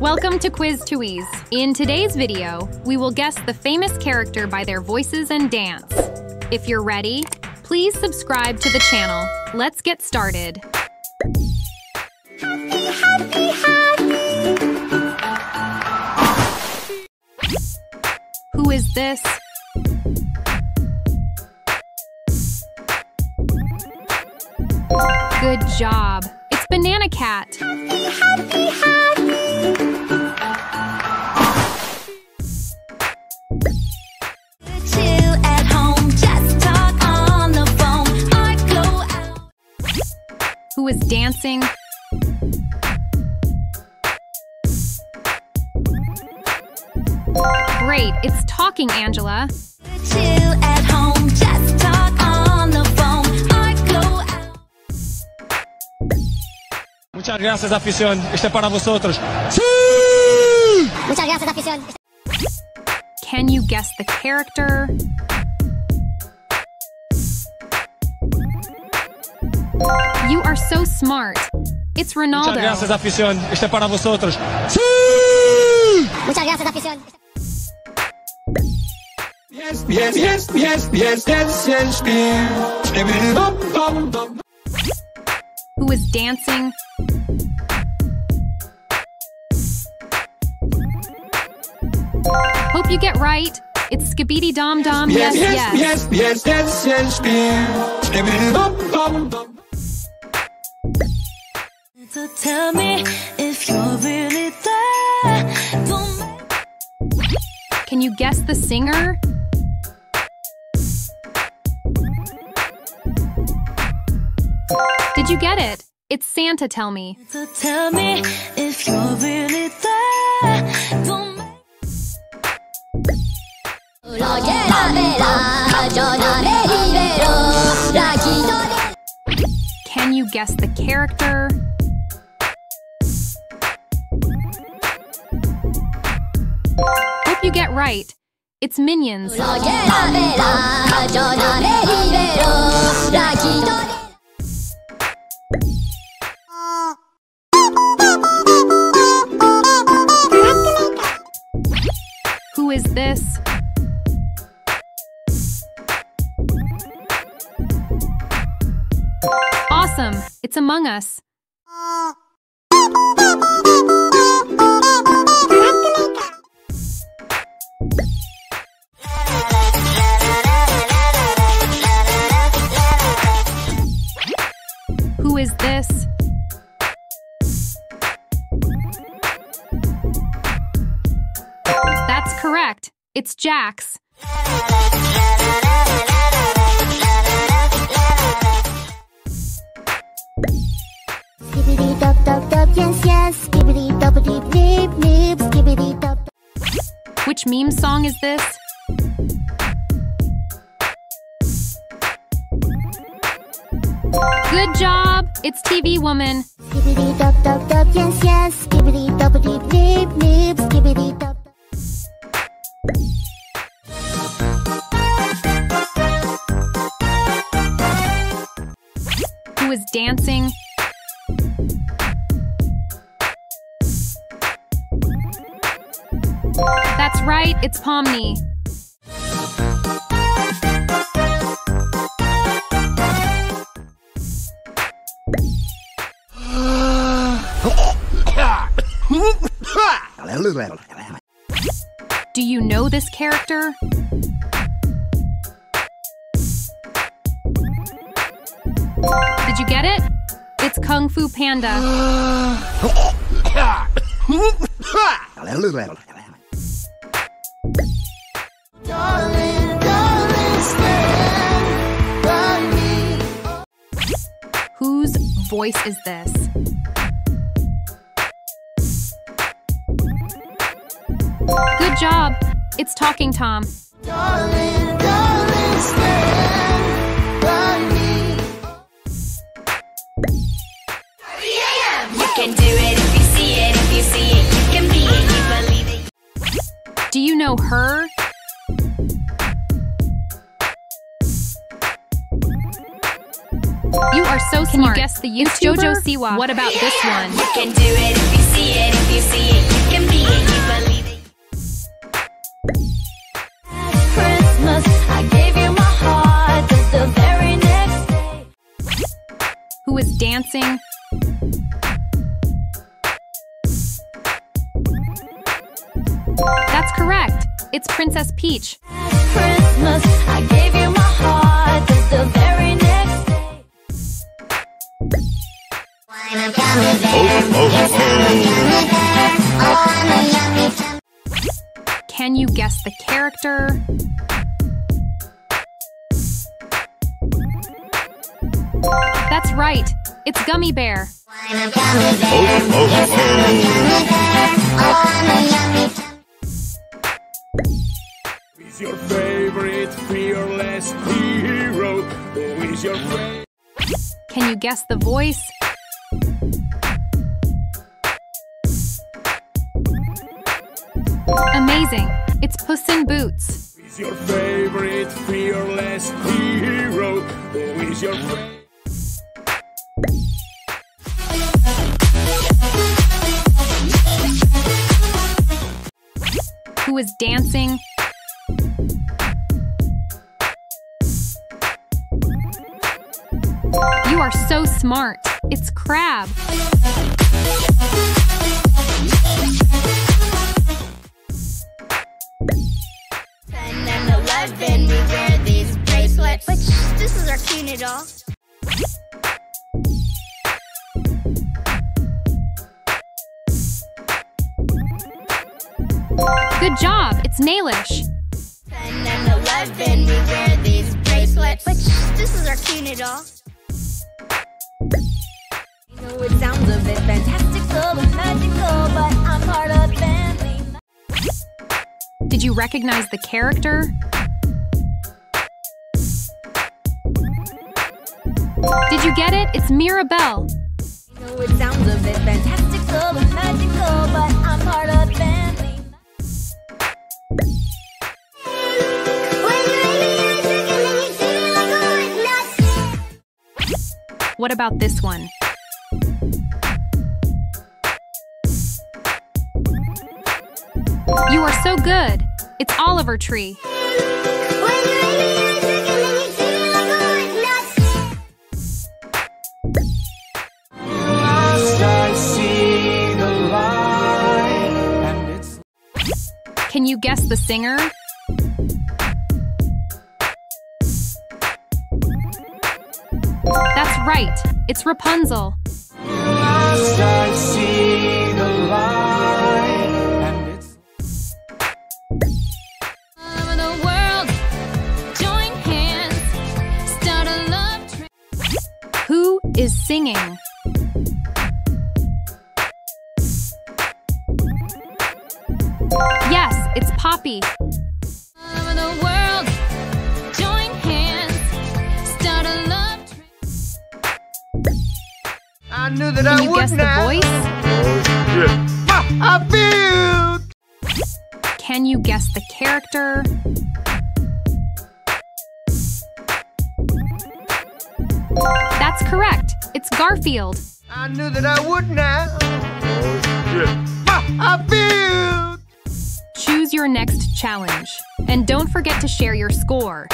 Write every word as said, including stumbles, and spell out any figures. Welcome to Quiz Tuiz. In today's video, we will guess the famous character by their voices and dance. If you're ready, please subscribe to the channel. Let's get started. Happy, happy, happy. Who is this? Good job. It's Banana Cat. Happy, happy, happy. Chill at home, just talk on the phone or go out. Who is dancing? Great, it's Talking Angela. Chill at home, just talk on the phone. Muchas gracias, afición. Este es para vosotros. Sí! Muchas gracias, afición. Can you guess the character? You are so smart. It's Ronaldo. Muchas gracias, afición. Este es para vosotros. Sí! Muchas gracias, afición. Yes, yes, yes, yes, yes, yes, yes, yes. Who is dancing? Hope you get right. It's Skibidi Dom Dom. Yes, yes, yes, yes, yes, yes, yes, yes. Dom Dom Dom. So tell me if you're really there. Don't... Can you guess the singer? Did you get it? It's Santa. Tell me. So tell me if you're really there. Don't... Can you guess the character? Hope you get right. It's Minions. Who is this? Awesome! It's Among Us. Who is this? That's correct. It's Jax. Which meme song is this? Good job! It's T V Woman. Who is dancing? That's right, it's Pomni. Do you know this character? Did you get it? It's Kung Fu Panda. Darling, darling, stand by me. Whose voice is this? Good job! It's Talking Tom. Darling, darling, stand by me. three a m You can do it if you see it, if you see it, you can be it, you believe it. Do you know her? You are so smart. Can you guess the YouTuber? It's JoJo Siwa. What about this one? You can do it if you see it, if you see it, you can. was dancing. That's correct. It's Princess Peach. At Christmas, I gave you my heart. That's the very next day. I'm a gummy bear. Oh, yes, I'm a gummy bear. Oh, I'm a yummy gummy. Can you guess the character? That's right. It's Gummy Bear. I'm a gummy bear. Oh, yes, I'm a gummy bear. Oh, I'm a yummy gummy. Your favorite fearless hero. Who is your favorite? Can you guess the voice? Amazing! It's Puss in Boots. Who is your favorite fearless hero? Who is your favorite? Who is dancing? You are so smart. It's Crab. ten and eleven, we wear these bracelets. But this is our cute needle. Good job. It's Nailish. ten and eleven, we wear these bracelets. But this is our cute needle. So it sounds a bit fantastical and magical, but I'm part of family. Did you recognize the character? Did you get it? It's Mirabelle. So it sounds a bit fantastical and magical, but I'm part of family. What about this one? You are so good. It's Oliver Tree. Can you guess the singer? That's right. It's Rapunzel. Who is singing? Yes, it's Poppy. Over the world, join hands, start a love tree. I knew that I would now. Can you guess the voice? I feel. Can you guess the character? That's correct. It's Garfield. I knew that I would now. I feel. Choose your next challenge. And don't forget to share your score.